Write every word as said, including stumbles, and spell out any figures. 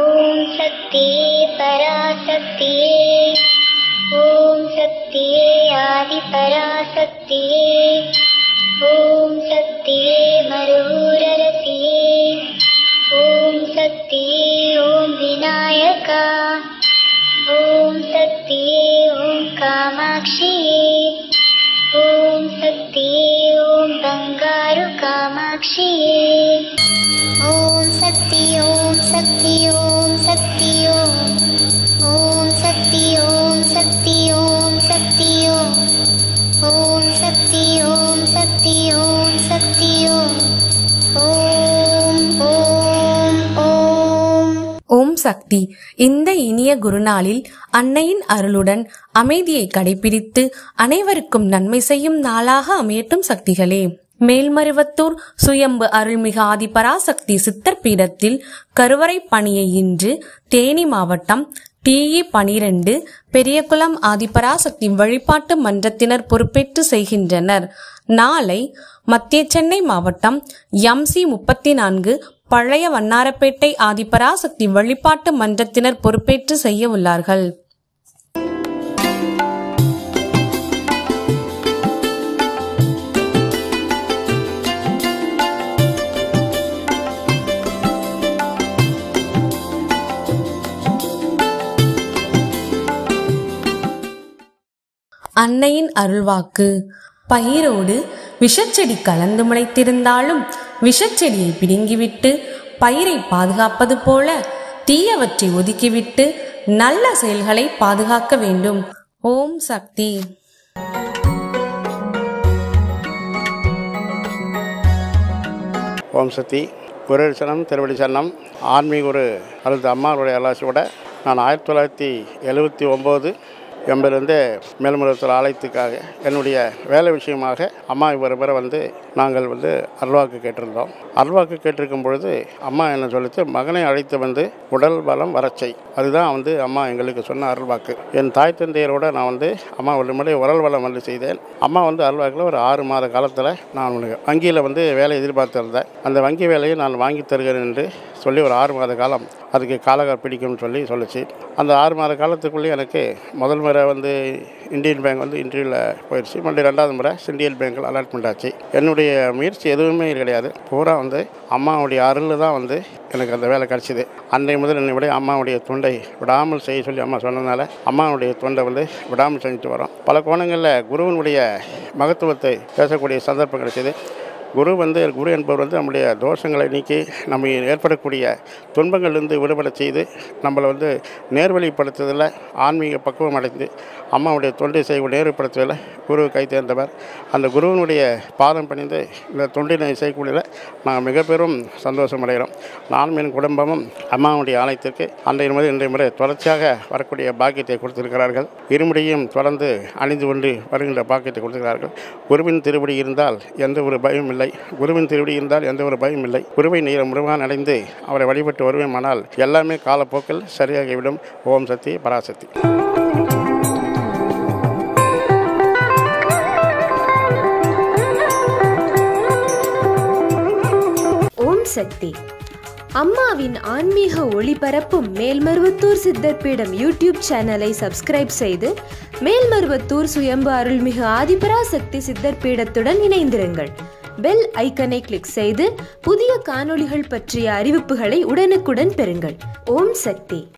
ஓம் சக்தியே பராசக்தியே, ஓம் சக்தியே ஆதிபராசக்தியே, ஓம் சக்தியே மருவூரரசியே, ஓம் சக்தியே ஓம் விநாயகா, ஓம் சக்தியே ஓம் காமாட்சியே, ஓம் சக்தியே ஓம் பங்காரு காமாட்சியே. ஓம் சக்தி ஓம் சக்தி ஓம் சக்தி ஓம், ஓம் சக்தி ஓம் சக்தி ஓம் சக்தி ஓம், ஓம் சக்தி ஓம் சக்தி ஓம் சக்தி ஓம், ஓம் ஓம் ஓம் ஓம் சக்தி. இந்த இனிய குருநாளில் அன்னையின் அருளுடன் அமைதியை கடைபிடித்து அனைவருக்கும் நன்மை செய்யும் நாளாக அமையட்டும் சக்திகளே. மேல்மருவத்தூர் சுயம்பு அருள்மிகு ஆதிபராசக்தி சித்தர் பீடத்தில் கருவறை பணியை இன்று தேனி மாவட்டம் டிஇ பனிரெண்டு பெரியகுளம் ஆதிபராசக்தி வழிபாட்டு மன்றத்தினர் பொறுப்பேற்று செய்கின்றனர். நாளை மத்திய சென்னை மாவட்டம் எம்சி முப்பத்தி நான்கு பழைய வண்ணாரப்பேட்டை ஆதிபராசக்தி வழிபாட்டு மன்றத்தினர் பொறுப்பேற்று செய்ய உள்ளார்கள். அன்னையின் அருள்வாக்கு. பயிரோடு விஷச்செடி கலந்து முளைத்திருந்தாலும் விஷச்செடியை பிடுங்கிவிட்டு பயிரை பாதுகாப்பது போல தீயவற்றை ஒதுக்கிவிட்டு நல்ல செயல்களை பாதுகாக்க வேண்டும். ஓம் சக்தி. ஓம் சக்தி. குருவே சரணம், திருவடி சரணம். ஆன்மீக ஒரு அல்லது அம்மாவுடைய அருளாசியோட நான் ஆயிரத்தி தொள்ளாயிரத்தி எழுபத்தி ஒம்பது என்பதிலிருந்து மேல்மருவத்தூர் ஆலயத்துக்காக என்னுடைய வேலை விஷயமாக அம்மா இவரை வந்து நாங்கள் வந்து அருள்வாக்கு கேட்டிருந்தோம். அருள்வாக்கு கேட்டிருக்கும் பொழுது அம்மா என்ன சொல்லித்து, மகனை அழைத்து வந்து உடல் பலம் வரச்சை. அதுதான் வந்து அம்மா எங்களுக்கு சொன்ன அருள்வாக்கு. என் தாய் தந்தையரோடு நான் வந்து அம்மா ஒருமுறை உடல் பலம் வந்து செய்தேன். அம்மா வந்து அருள்வாக்கில் ஒரு ஆறு மாத காலத்தில் நான் வங்கியில் வந்து வேலை எதிர்பார்த்துருந்தேன். அந்த வங்கி வேலையை நான் வாங்கி தருகிறேன் என்று சொல்லி ஒரு ஆறு மாத காலம் அதுக்கு காலகர் பிடிக்கும்னு சொல்லி சொல்லிச்சு. அந்த ஆறு மாத காலத்துக்குள்ளேயே எனக்கு முதல் முறை வந்து இந்தியன் பேங்க் வந்து இன்டர்வியூவில் போயிடுச்சு. மறுபடியும் ரெண்டாவது முறை சிண்டியல் பேங்க்கில் அலாட்மெண்ட் ஆச்சு. என்னுடைய முயற்சி எதுவுமே கிடையாது, பூரா வந்து அம்மாவுடைய அருள் தான் வந்து எனக்கு அந்த வேலை கிடச்சிது. அன்றை முதல் என்னை விட அம்மாவுடைய தொண்டை விடாமல் செய்ய சொல்லி அம்மா சொன்னதுனால அம்மாவுடைய தொண்டை வந்து விடாமல் செஞ்சுட்டு வரோம். பல கோணங்களில் குருவனுடைய மகத்துவத்தை பேசக்கூடிய சந்தர்ப்பம் கிடைச்சிது. குரு வந்து குரு என்பவர் வந்து நம்முடைய தோஷங்களை நீக்கி நம்ம ஏற்படக்கூடிய துன்பங்கள்லேருந்து விடுபட செய்து நம்மளை வந்து நேர்வழிப்படுத்துதலில் ஆன்மீக பக்குவம் அடைந்து அம்மாவுடைய தொண்டை செய்யக்கூடிய நேர்வழிப்படுத்துதலில் குரு கை தேர்ந்தவர். அந்த குருவினுடைய பாதம் பணிந்து இந்த தொண்டினை செய்யக்கூடியதில் நாங்கள் மிக பெரும் சந்தோஷம் அடைகிறோம். நானும் என் குடும்பமும் அம்மாவுடைய ஆலயத்திற்கு அன்றைய முறை இன்றைய முறை தொடர்ச்சியாக வரக்கூடிய பாக்கியத்தை கொடுத்திருக்கிறார்கள். இருமுடியும் தொடர்ந்து அணிந்து கொண்டு வருகின்ற பாக்கியத்தை கொடுத்திருக்கிறார்கள். குருவின் திருவடி இருந்தால் எந்த ஒரு பயம் இல்லை, குருவின் திருவடி இருந்தால் எந்த ஒரு பயம் இல்லை. குருவை நீர முருகான் அடைந்து அவரை வழிபட்டு வருவேமானால் எல்லாமே காலப்போக்கில் சரியாகிவிடும். ஓம் சக்தி பராசக்தி. ஓம் சக்தி. அம்மாவின் ஆன்மீக ஒளிபரப்பும் மேல்மருவத்தூர் சித்தர் பீடம் யூடியூப் சேனலை சப்ஸ்கிரைப் செய்து மேல்மருவத்தூர் சுயம்பு அருள்மிகு ஆதிபராசக்தி சித்தர் பீடத்துடன் இணைந்திருங்கள். பெல் ஐக்கனை கிளிக் செய்து புதிய காணொளிகள் பற்றிய அறிவிப்புகளை உடனுக்குடன் பெறுங்கள். ஓம் சக்தி.